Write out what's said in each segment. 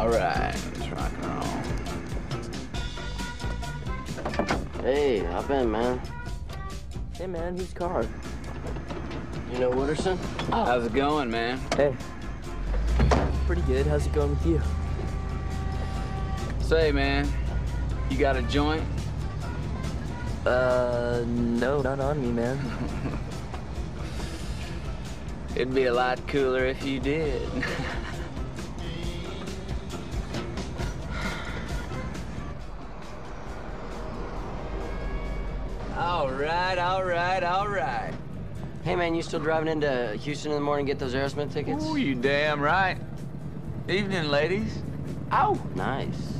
Alright, let's rock and roll. Hey, hop in, man. Hey, man, whose car? You know Wooderson? Oh. How's it going, man? Hey. Pretty good. How's it going with you? Say, man, you got a joint? No, not on me, man. It'd be a lot cooler if you did. All right. Hey, man, you still driving into Houston in the morning to get those Aerosmith tickets? Oh, you damn right. Evening, ladies. Ow. Nice.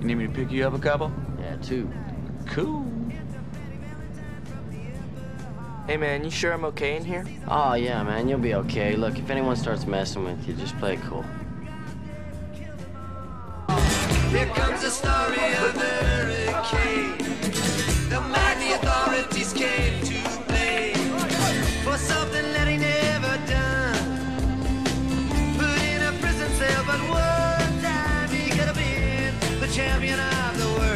You need me to pick you up a couple? Yeah, two. Cool. Hey, man, you sure I'm okay in here? Oh, yeah, man, you'll be okay. Look, if anyone starts messing with you, just play it cool. Here comes the story of the hurricane. The mighty authorities came to play for something that they never done. Put in a prison cell, but one time he could have been the champion of the world.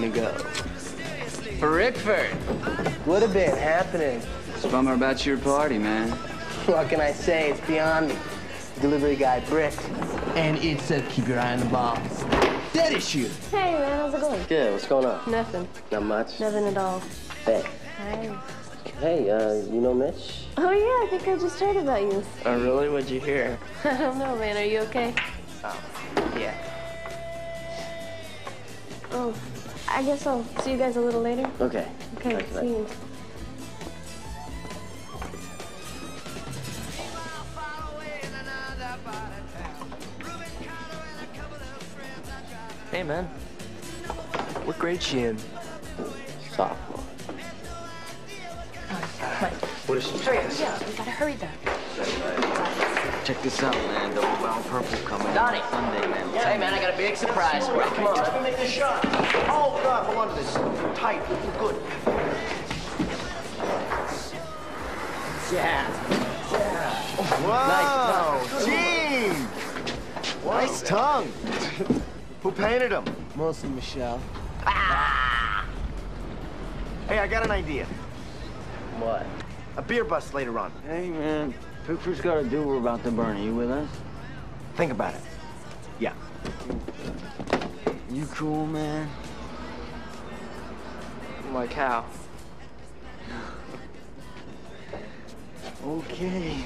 To go. For Rickford. Would have been happening. It's a bummer about your party, man. What can I say? It's beyond me. Delivery guy, Brick. And it said keep your eye on the ball. That issue. Hey, man, how's it going? Yeah, what's going on? Nothing. Not much? Nothing at all. Hey. Hi. Hey, you know Mitch? Oh, yeah, I think I just heard about you. Oh, really? What'd you hear? I don't know, man. Are you okay? Oh, yeah. Oh. I guess I'll see you guys a little later. Okay. Okay, right, see you. Hey, man. What grade she in? Sophomore. Right. What is she? Hurry up. Yeah, we gotta hurry though. Check this out, man. The Wild Purple coming on Sunday, man. Yeah. Hey, man, I got a big surprise for you. Come on. Let me make this shot. Oh, God, hold on to this. Tight. Good. Yeah. Wow. Nice tongue. Gee. Nice tongue. Who painted him? Mostly Michelle. Ah. Hey, I got an idea. What? A beer bus later on. Hey, man. Pictures got to do. We're about to burn. Are you with us? Think about it. Yeah. You cool, man? Like how? Okay.